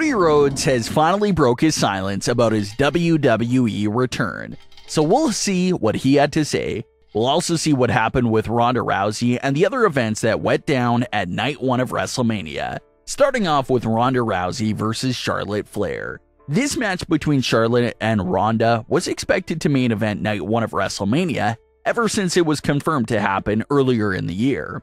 Cody Rhodes has finally broke his silence about his WWE return, so we'll see what he had to say. We'll also see what happened with Ronda Rousey and the other events that went down at Night 1 of WrestleMania, starting off with Ronda Rousey versus Charlotte Flair. This match between Charlotte and Ronda was expected to main event Night 1 of WrestleMania ever since it was confirmed to happen earlier in the year.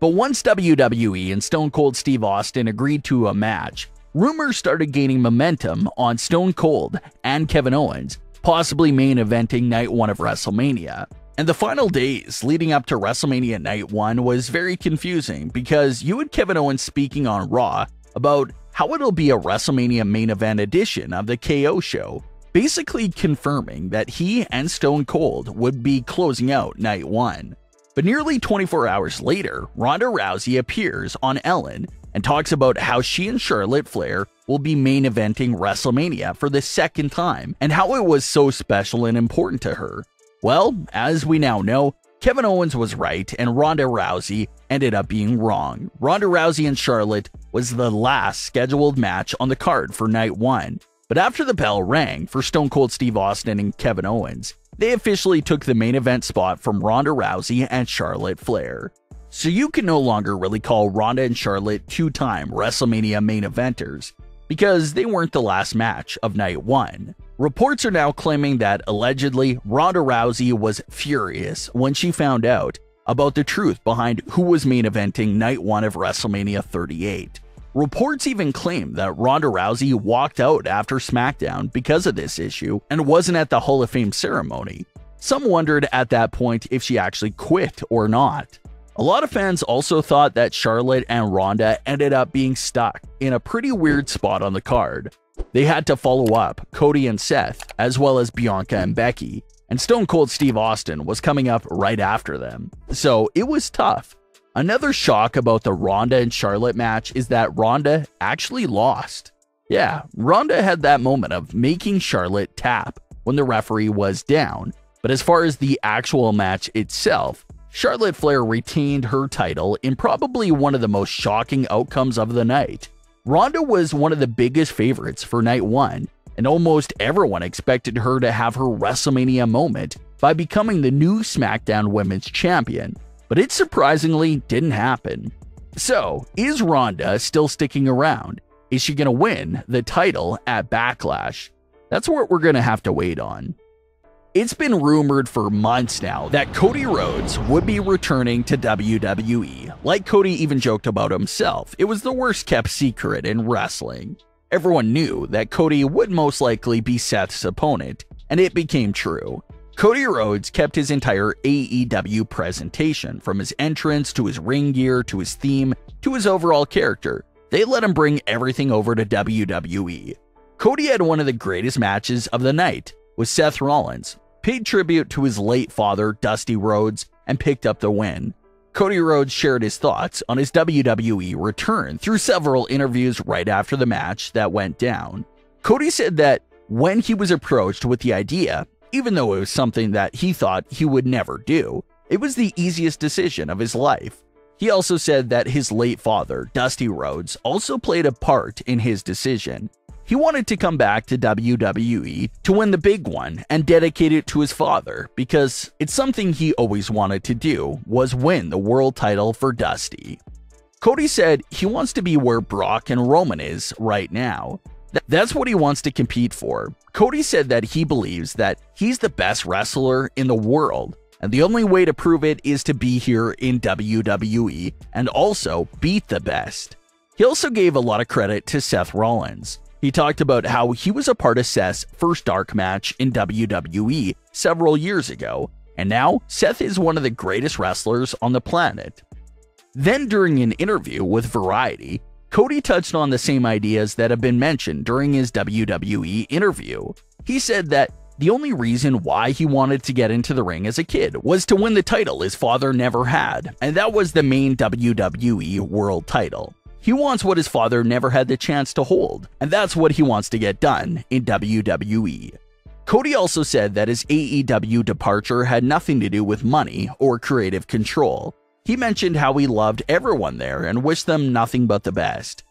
But once WWE and Stone Cold Steve Austin agreed to a match, rumors started gaining momentum on Stone Cold and Kevin Owens, possibly main eventing Night 1 of WrestleMania. And the final days leading up to WrestleMania Night 1 was very confusing because you had Kevin Owens speaking on Raw about how it'll be a WrestleMania main event edition of the KO show, basically confirming that he and Stone Cold would be closing out Night 1. But nearly 24 hours later, Ronda Rousey appears on Ellen and talks about how she and Charlotte Flair will be main eventing WrestleMania for the second time and how it was so special and important to her. Well, as we now know, Kevin Owens was right and Ronda Rousey ended up being wrong. Ronda Rousey and Charlotte was the last scheduled match on the card for Night 1. But after the bell rang for Stone Cold Steve Austin and Kevin Owens, they officially took the main event spot from Ronda Rousey and Charlotte Flair. So you can no longer really call Ronda and Charlotte two-time WrestleMania main eventers, because they weren't the last match of Night 1. Reports are now claiming that allegedly Ronda Rousey was furious when she found out about the truth behind who was main eventing Night 1 of WrestleMania 38. Reports even claim that Ronda Rousey walked out after SmackDown because of this issue and wasn't at the Hall of Fame ceremony. Some wondered at that point if she actually quit or not. A lot of fans also thought that Charlotte and Ronda ended up being stuck in a pretty weird spot on the card. They had to follow up Cody and Seth, as well as Bianca and Becky, and Stone Cold Steve Austin was coming up right after them. So it was tough. Another shock about the Ronda and Charlotte match is that Ronda actually lost. Yeah, Ronda had that moment of making Charlotte tap when the referee was down, but as far as the actual match itself, Charlotte Flair retained her title in probably one of the most shocking outcomes of the night. Ronda was one of the biggest favorites for Night 1, and almost everyone expected her to have her WrestleMania moment by becoming the new SmackDown Women's Champion, but it surprisingly didn't happen. So, is Ronda still sticking around? Is she going to win the title at Backlash? That's what we're going to have to wait on. It's been rumored for months now that Cody Rhodes would be returning to WWE. Like Cody even joked about himself, it was the worst kept secret in wrestling. Everyone knew that Cody would most likely be Seth's opponent, and it became true. Cody Rhodes kept his entire AEW presentation, from his entrance to his ring gear to his theme to his overall character. They let him bring everything over to WWE. Cody had one of the greatest matches of the night with Seth Rollins, paid tribute to his late father, Dusty Rhodes, and picked up the win. Cody Rhodes shared his thoughts on his WWE return through several interviews right after the match that went down. Cody said that when he was approached with the idea, even though it was something that he thought he would never do, it was the easiest decision of his life. He also said that his late father, Dusty Rhodes, also played a part in his decision. He wanted to come back to WWE to win the big one and dedicate it to his father, because it's something he always wanted to do, was win the world title for Dusty. Cody said he wants to be where Brock and Roman is right now. That's what he wants to compete for. Cody said that he believes that he's the best wrestler in the world, and the only way to prove it is to be here in WWE and also beat the best. He also gave a lot of credit to Seth Rollins. He talked about how he was a part of Seth's first dark match in WWE several years ago, and now Seth is one of the greatest wrestlers on the planet. Then during an interview with Variety, Cody touched on the same ideas that have been mentioned during his WWE interview. He said that the only reason why he wanted to get into the ring as a kid was to win the title his father never had, and that was the main WWE world title. He wants what his father never had the chance to hold, and that's what he wants to get done in WWE. Cody also said that his AEW departure had nothing to do with money or creative control. He mentioned how he loved everyone there and wished them nothing but the best.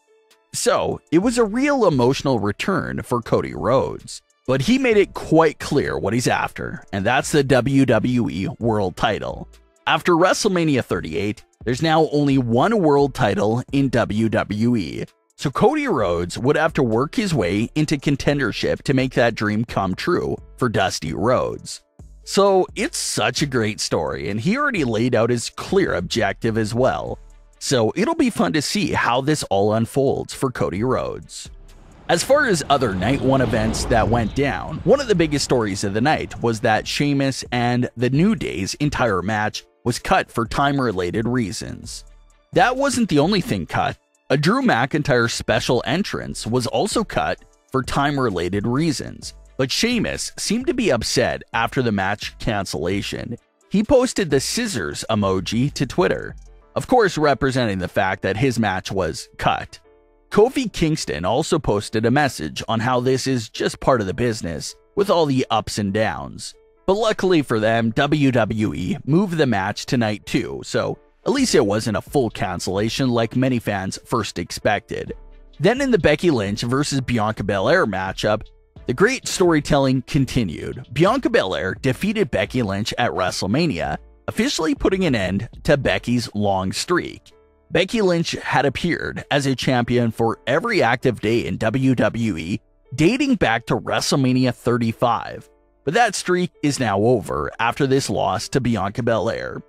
So it was a real emotional return for Cody Rhodes, but he made it quite clear what he's after, and that's the WWE World Title. After WrestleMania 38, there's now only one world title in WWE, so Cody Rhodes would have to work his way into contendership to make that dream come true for Dusty Rhodes. So it's such a great story, and he already laid out his clear objective as well. So it'll be fun to see how this all unfolds for Cody Rhodes. As far as other Night 1 events that went down, one of the biggest stories of the night was that Sheamus and The New Day's entire match was cut for time-related reasons. That wasn't the only thing cut. A Drew McIntyre special entrance was also cut for time-related reasons, but Sheamus seemed to be upset after the match cancellation. He posted the scissors emoji to Twitter, of course representing the fact that his match was cut. Kofi Kingston also posted a message on how this is just part of the business with all the ups and downs. But luckily for them, WWE moved the match to night 2, so at least it wasn't a full cancellation like many fans first expected. Then in the Becky Lynch versus Bianca Belair matchup, the great storytelling continued. Bianca Belair defeated Becky Lynch at WrestleMania, officially putting an end to Becky's long streak. Becky Lynch had appeared as a champion for every active day in WWE, dating back to WrestleMania 35, but that streak is now over after this loss to Bianca Belair.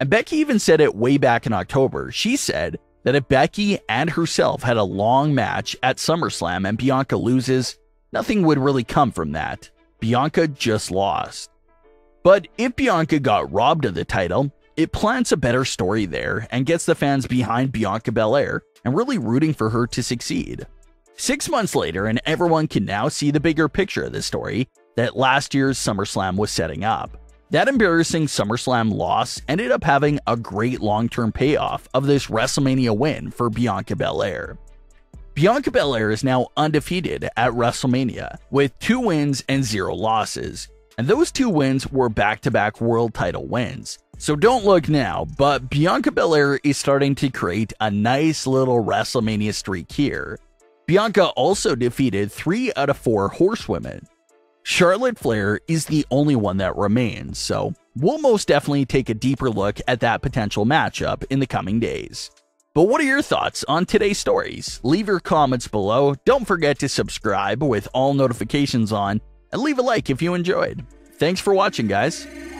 And Becky even said it way back in October. She said that if Becky and herself had a long match at SummerSlam and Bianca loses, nothing would really come from that. Bianca just lost. But if Bianca got robbed of the title, it plants a better story there and gets the fans behind Bianca Belair and really rooting for her to succeed. 6 months later, and everyone can now see the bigger picture of the story that last year's SummerSlam was setting up. That embarrassing SummerSlam loss ended up having a great long-term payoff of this WrestleMania win for Bianca Belair. Bianca Belair is now undefeated at WrestleMania with 2 wins and 0 losses, and those 2 wins were back-to-back world title wins. So don't look now, but Bianca Belair is starting to create a nice little WrestleMania streak here. Bianca also defeated 3 out of 4 horsewomen. Charlotte Flair is the only one that remains, so we'll most definitely take a deeper look at that potential matchup in the coming days. But what are your thoughts on today's stories? Leave your comments below, don't forget to subscribe with all notifications on, and leave a like if you enjoyed. Thanks for watching, guys.